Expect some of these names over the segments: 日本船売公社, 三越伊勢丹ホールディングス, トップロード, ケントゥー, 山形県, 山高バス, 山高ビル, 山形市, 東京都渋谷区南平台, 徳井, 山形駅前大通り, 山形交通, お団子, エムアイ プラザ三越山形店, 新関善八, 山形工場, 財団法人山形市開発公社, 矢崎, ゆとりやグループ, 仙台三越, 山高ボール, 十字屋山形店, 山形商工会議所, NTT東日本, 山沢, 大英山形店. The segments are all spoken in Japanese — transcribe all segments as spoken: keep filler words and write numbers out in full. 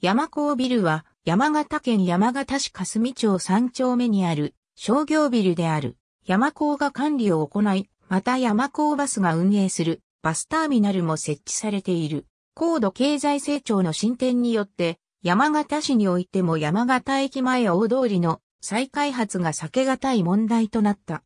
山高ビルは山形県山形市霞町さん丁目にある商業ビルである。山高が管理を行い、また山高バスが運営するバスターミナルも設置されている。高度経済成長の進展によって山形市においても山形駅前大通りの再開発が避けがたい問題となった。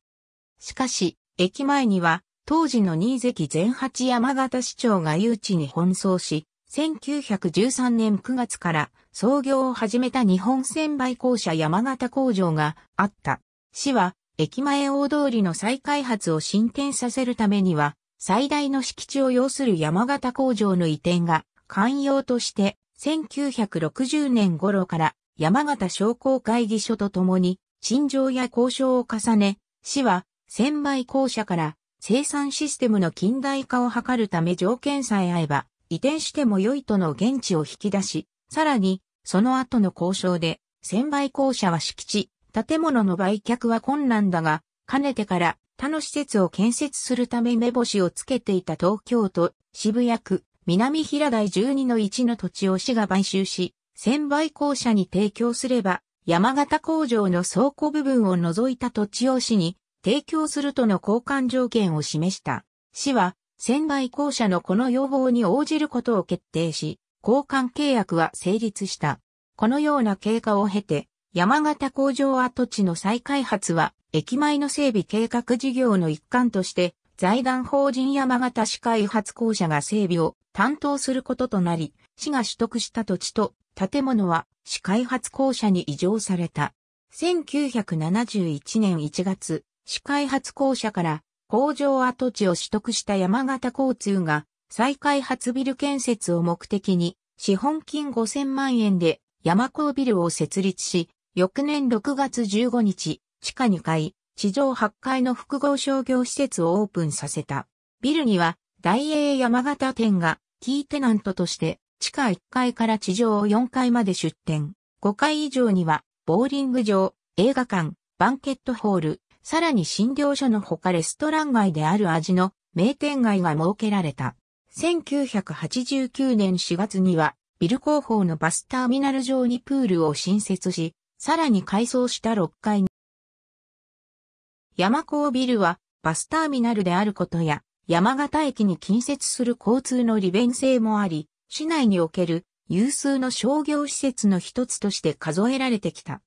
しかし、駅前には当時の新関善八山形市長が誘致に奔走し、せんきゅうひゃくじゅうさんねんくがつから操業を始めた日本船売公社山形工場があった。市は駅前大通りの再開発を進展させるためには最大の敷地を要する山形工場の移転が肝要としてせんきゅうひゃくろくじゅうねん頃から山形商工会議所とともに陳情や交渉を重ね、市は船売公社から生産システムの近代化を図るため条件さえ合えば移転しても良いとの言質を引き出し、さらに、その後の交渉で、船売公社は敷地、建物の売却は困難だが、かねてから他の施設を建設するため目星をつけていた東京都渋谷区南平台 じゅうにのいち の土地を市が買収し、船売公社に提供すれば、山形工場の倉庫部分を除いた土地を市に提供するとの交換条件を示した。市は、船売公社のこの要望に応じることを決定し、交換契約は成立した。このような経過を経て、山形工場跡地の再開発は、駅前の整備計画事業の一環として、財団法人山形市開発公社が整備を担当することとなり、市が取得した土地と建物は市開発公社に移譲された。せんきゅうひゃくななじゅういちねんいちがつ、市開発公社から、工場跡地を取得した山形交通が再開発ビル建設を目的に資本金ごせんまんえんで山高ビルを設立し、翌年ろくがつじゅうごにち、地下にかい、地上はちかいの複合商業施設をオープンさせた。ビルには大英山形店がキーテナントとして地下いっかいから地上よんかいまで出店。ごかい以上にはボーリング場、映画館、バンケットホール、さらに診療所のほかレストラン街である味の名店街が設けられた。せんきゅうひゃくはちじゅうきゅうねんしがつにはビル後方のバスターミナル上にプールを新設し、さらに改装したろっかいに。山高ビルはバスターミナルであることや山形駅に近接する交通の利便性もあり、市内における有数の商業施設の一つとして数えられてきた。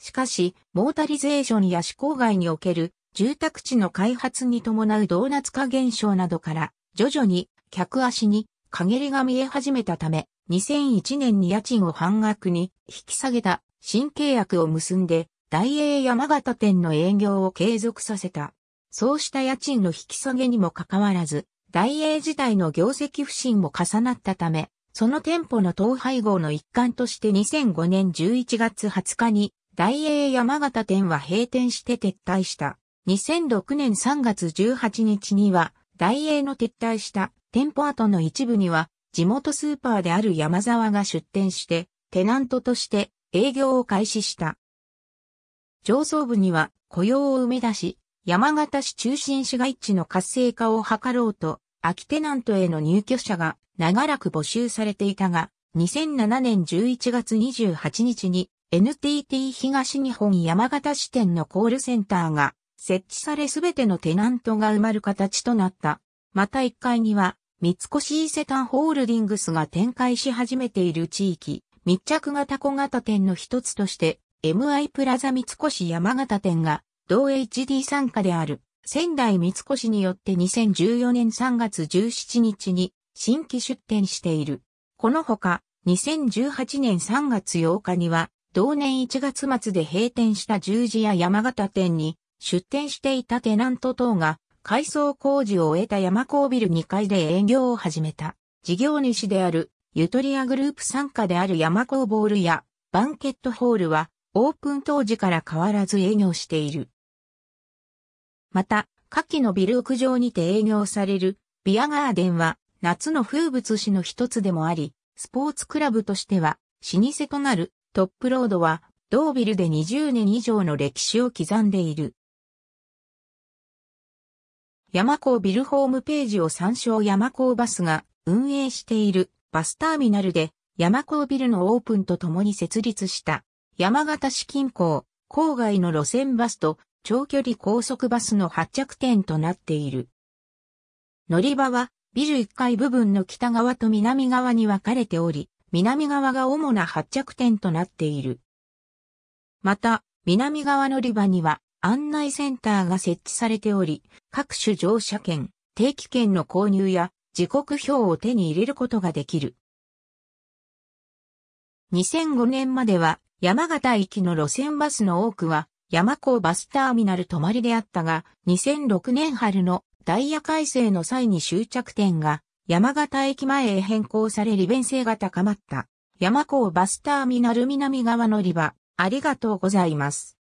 しかし、モータリゼーションや市郊外における住宅地の開発に伴うドーナツ化現象などから、徐々に客足に陰りが見え始めたため、にせんいちねんに家賃を半額に引き下げた新契約を結んで、大英山形店の営業を継続させた。そうした家賃の引き下げにもかかわらず、大英時代の業績不振も重なったため、その店舗の統廃合の一環としてにせんごねんじゅういちがつはつかに、大英山形店は閉店して撤退した。にせんろくねんさんがつじゅうはちにちには、大英の撤退した店舗跡の一部には、地元スーパーである山沢が出店して、テナントとして営業を開始した。上層部には雇用を生み出し、山形市中心市街地の活性化を図ろうと、空きテナントへの入居者が長らく募集されていたが、にせんななねんじゅういちがつにじゅうはちにちに、エヌティーティー 東日本山形支店のコールセンターが設置されすべてのテナントが埋まる形となった。またいっかいには三越伊勢丹ホールディングスが展開し始めている地域密着型小型店の一つとして エムアイ プラザ三越山形店が同 エイチディー 傘下である仙台三越によってにせんじゅうよねんさんがつじゅうしちにちに新規出店している。このほかにせんじゅうはちねんさんがつようかには同年いちがつ末で閉店した十字屋山形店に出店していたテナント等が改装工事を終えた山高ビルにかいで営業を始めた。事業主であるゆとりやグループ傘下である山高ボールやバンケットホールはオープン当時から変わらず営業している。また、下記のビル屋上にて営業されるビアガーデンは夏の風物詩の一つでもあり、スポーツクラブとしては老舗となる。トップロードは、同ビルでにじゅうねん以上の歴史を刻んでいる。山高ビルホームページを参照。山高バスが運営しているバスターミナルで、山高ビルのオープンとともに設立した山形市近郊、郊外の路線バスと長距離高速バスの発着点となっている。乗り場はビルいっかい部分の北側と南側に分かれており、南側が主な発着点となっている。また、南側乗り場には案内センターが設置されており、各種乗車券、定期券の購入や時刻表を手に入れることができる。にせんごねんまでは山形行きの路線バスの多くは山高バスターミナル止まりであったが、にせんろくねん春のダイヤ改正の際に終着点が山形駅前へ変更され利便性が高まった。山高バスターミナル南側乗り場、ありがとうございます。